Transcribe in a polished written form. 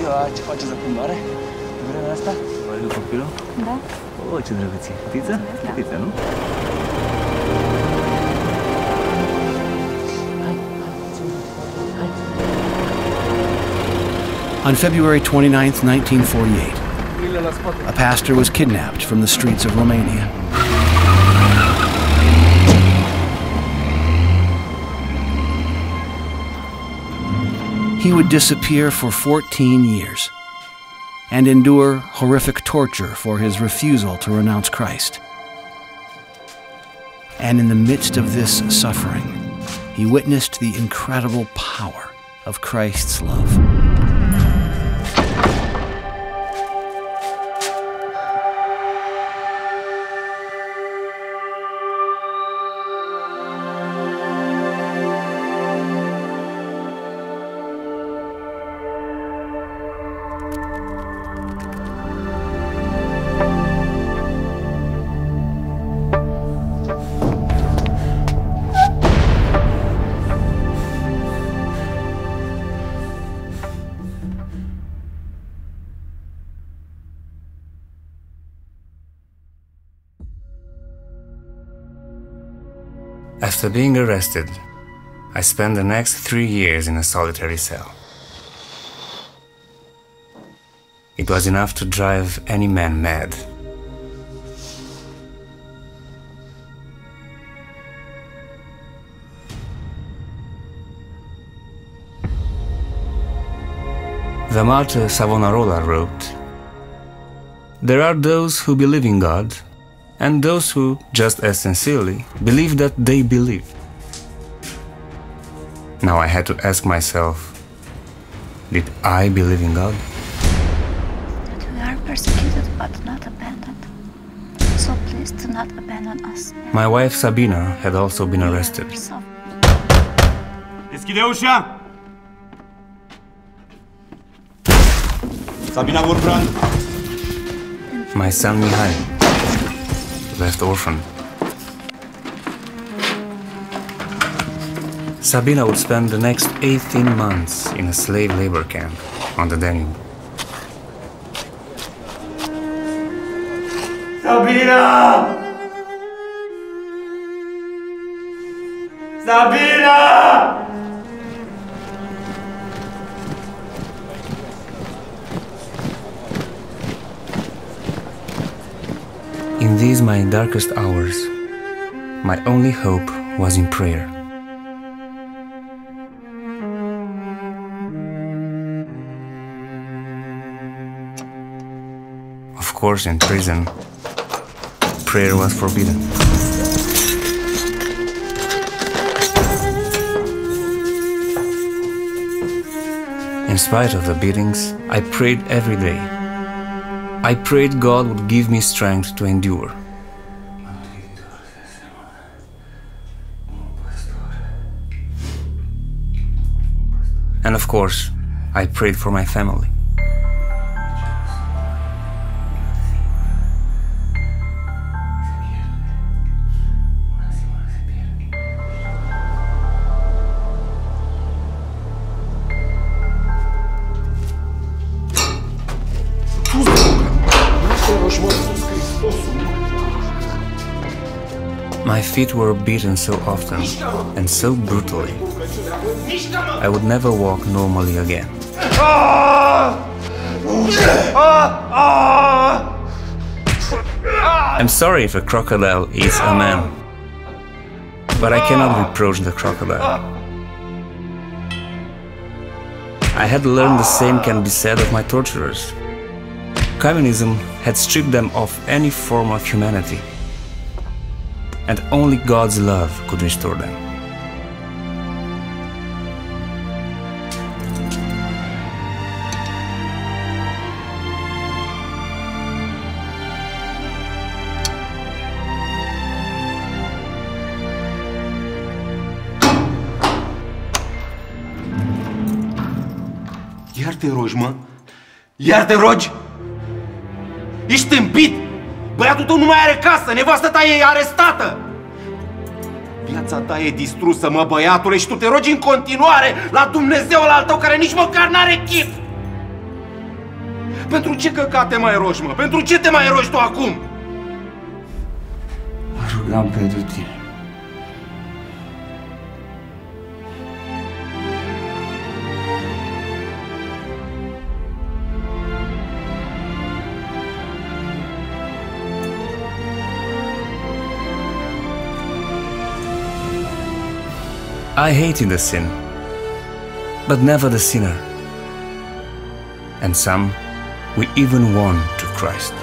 ziua, ce faceți la plimbare? În vremea asta? Mai cu copilul? Da. O, ce drăguție. Fetiță? Fetiță, nu? On February 29, 1948, a pastor was kidnapped from the streets of Romania. He would disappear for 14 years and endure horrific torture for his refusal to renounce Christ. And in the midst of this suffering, he witnessed the incredible power of Christ's love. After being arrested, I spent the next 3 years in a solitary cell. It was enough to drive any man mad. The martyr Savonarola wrote, "There are those who believe in God, and those who, just as sincerely, believe that they believe." Now I had to ask myself, did I believe in God? That we are persecuted but not abandoned. So please do not abandon us. My wife Sabina had also been arrested. Deschide ușa! Sabina Burbrand! My son Mihail, left orphan. Sabina would spend the next 18 months in a slave labor camp on the Danube. Sabina! Sabina! In these my darkest hours, my only hope was in prayer. Of course, in prison, prayer was forbidden. In spite of the beatings, I prayed every day. I prayed God would give me strength to endure. And of course, I prayed for my family. My feet were beaten so often and so brutally, I would never walk normally again. I'm sorry if a crocodile eats a man, but I cannot reproach the crocodile. I had learned the same can be said of my torturers. Communism had stripped them of any form of humanity, and only God's love could restore them. Iar te rogi, mă? Iar te rogi? Ești tâmpit! Băiatul tău nu mai are casă, nevastă ta e arestată! Viața ta e distrusă, mă, băiatule, și tu te rogi în continuare la Dumnezeul al tău care nici măcar n-are chip! Pentru ce căcate mai rogi, mă? Pentru ce te mai rogi tu acum? Mă rugam pentru tine. I hated the sin, but never the sinner. And some we even won to Christ.